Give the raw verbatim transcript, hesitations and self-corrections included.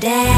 day.